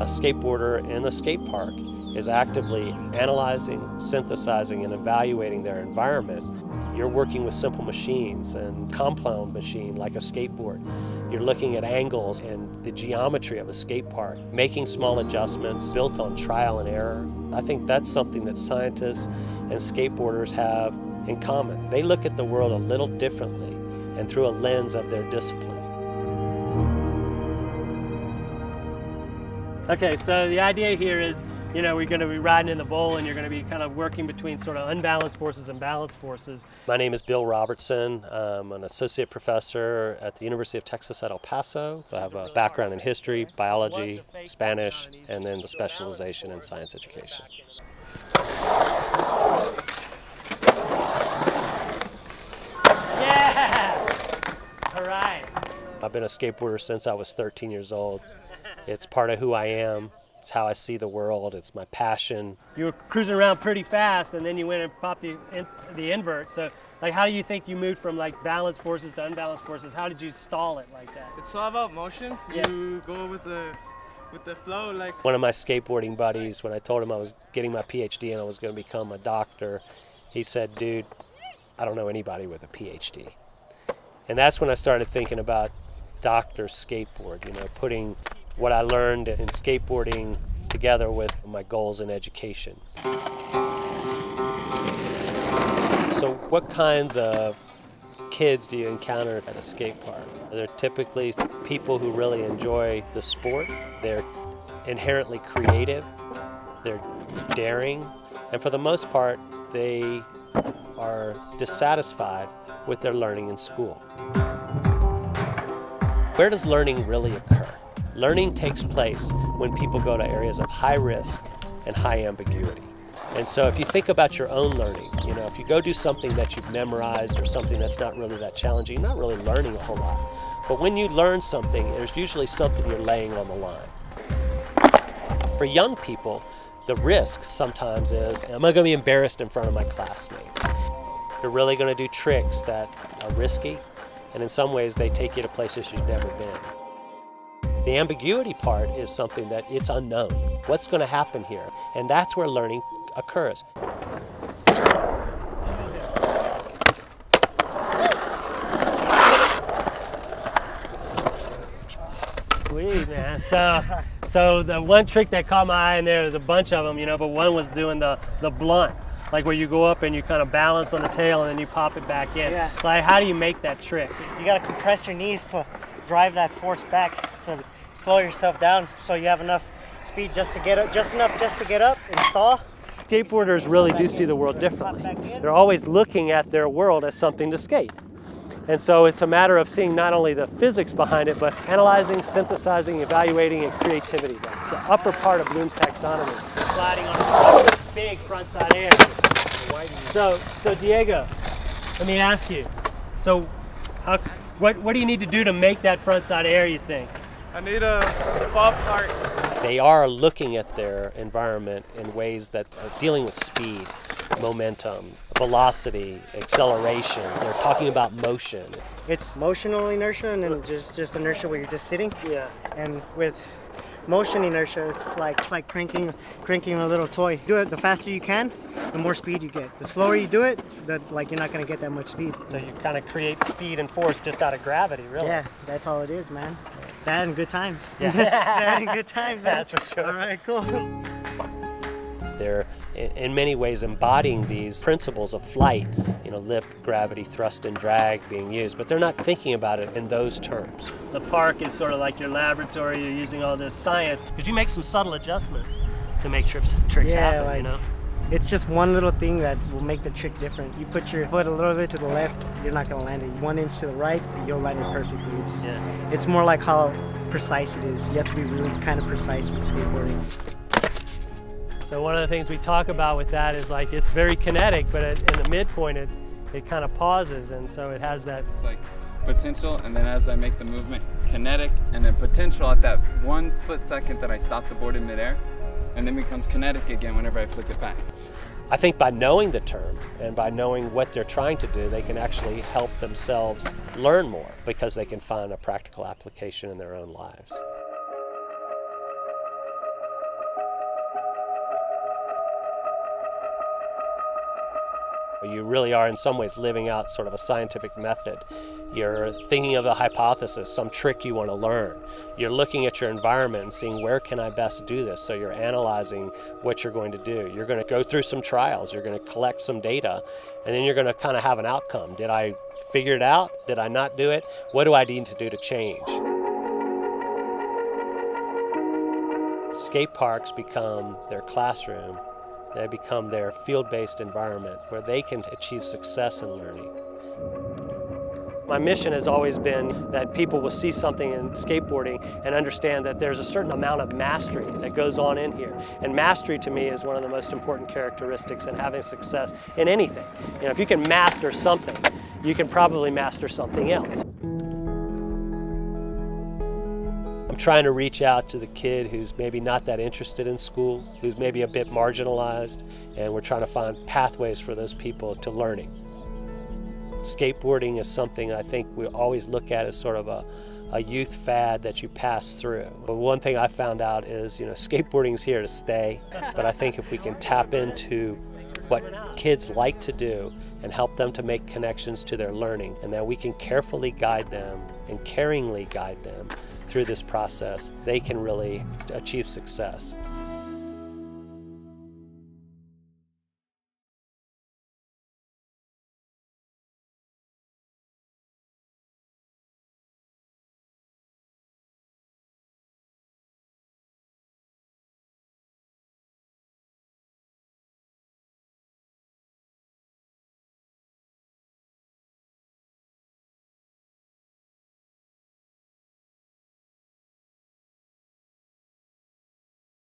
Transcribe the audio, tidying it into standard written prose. a skateboarder in a skate park is actively analyzing, synthesizing, and evaluating their environment. You're working with simple machines and compound machine like a skateboard. You're looking at angles and the geometry of a skate park, making small adjustments built on trial and error. I think that's something that scientists and skateboarders have in common. They look at the world a little differently and through a lens of their discipline. Okay, so the idea here is, you know, we're going to be riding in the bowl and you're going to be kind of working between sort of unbalanced forces and balanced forces. My name is Bill Robertson. I'm an associate professor at the University of Texas at El Paso. I have a background in history, biology, Spanish, and then a specialization in science education. Yeah! All right. I've been a skateboarder since I was 13 years old. It's part of who I am. It's how I see the world. It's my passion. You were cruising around pretty fast, and then you went and popped the invert. So, like, how do you think you moved from like balanced forces to unbalanced forces? How did you stall it like that? It's all about motion. Yeah. You go with the flow. Like one of my skateboarding buddies, when I told him I was getting my PhD and I was going to become a doctor, he said, "Dude, I don't know anybody with a PhD." And that's when I started thinking about Dr. Skateboard. You know, putting what I learned in skateboarding together with my goals in education. So what kinds of kids do you encounter at a skate park? They're typically people who really enjoy the sport. They're inherently creative, they're daring, and for the most part, they are dissatisfied with their learning in school. Where does learning really occur? Learning takes place when people go to areas of high risk and high ambiguity. And so if you think about your own learning, you know, if you go do something that you've memorized or something that's not really that challenging, you're not really learning a whole lot. But when you learn something, there's usually something you're laying on the line. For young people, the risk sometimes is, am I going to be embarrassed in front of my classmates? You're really going to do tricks that are risky, and in some ways they take you to places you've never been. The ambiguity part is something that it's unknown. What's going to happen here? And that's where learning occurs. Sweet, man. So the one trick that caught my eye in there, there's a bunch of them, you know, but one was doing the blunt, like where you go up and you kind of balance on the tail and then you pop it back in. Yeah. Like, how do you make that trick? You got to compress your knees to drive that force back, to slow yourself down so you have enough speed just to get up, just enough to get up and stall. Skateboarders really do see the world differently. They're always looking at their world as something to skate. And so it's a matter of seeing not only the physics behind it, but analyzing, synthesizing, evaluating, and creativity. The upper part of Bloom's taxonomy. Sliding on a big frontside air. So Diego, let me ask you. So what do you need to do to make that frontside air, you think? I need a pop art. They are looking at their environment in ways that are dealing with speed, momentum, velocity, acceleration. They're talking about motion. It's motional inertia and then just inertia where you're just sitting. Yeah. And with motion inertia, it's like cranking a little toy. Do it the faster you can, the more speed you get. The slower you do it, like you're not going to get that much speed. So you kind of create speed and force just out of gravity, really. Yeah, that's all it is, man. That and good times. Yeah. That and good times. That's for sure. All right, cool. They're in many ways embodying these principles of flight, you know, lift, gravity, thrust, and drag being used, but they're not thinking about it in those terms. The park is sort of like your laboratory. You're using all this science. Could you make some subtle adjustments to make tricks happen, like, you know? It's just one little thing that will make the trick different. You put your foot a little bit to the left, you're not going to land it. 1 inch to the right, you'll land it perfectly. It's more like how precise it is. You have to be really kind of precise with skateboarding. So one of the things we talk about with that is, like, it's very kinetic, but in the midpoint it kind of pauses, and so it has that. It's like potential, and then as I make the movement, kinetic, and then potential at that one split second that I stop the board in midair, and then becomes kinetic again whenever I flick it back. I think by knowing the term and by knowing what they're trying to do, they can actually help themselves learn more because they can find a practical application in their own lives. You really are in some ways living out sort of a scientific method. You're thinking of a hypothesis, some trick you want to learn. You're looking at your environment and seeing where can I best do this, so you're analyzing what you're going to do. You're going to go through some trials, you're going to collect some data, and then you're going to kind of have an outcome. Did I figure it out? Did I not do it? What do I need to do to change? Skate parks become their classroom. They become their field-based environment where they can achieve success in learning. My mission has always been that people will see something in skateboarding and understand that there's a certain amount of mastery that goes on in here. And mastery to me is one of the most important characteristics in having success in anything. You know, if you can master something, you can probably master something else. I'm trying to reach out to the kid who's maybe not that interested in school, who's maybe a bit marginalized, and we're trying to find pathways for those people to learning. Skateboarding is something I think we always look at as sort of a youth fad that you pass through. But one thing I found out is, you know, skateboarding's here to stay, but I think if we can tap into what kids like to do and help them to make connections to their learning, and that we can carefully guide them and caringly guide them through this process, they can really achieve success.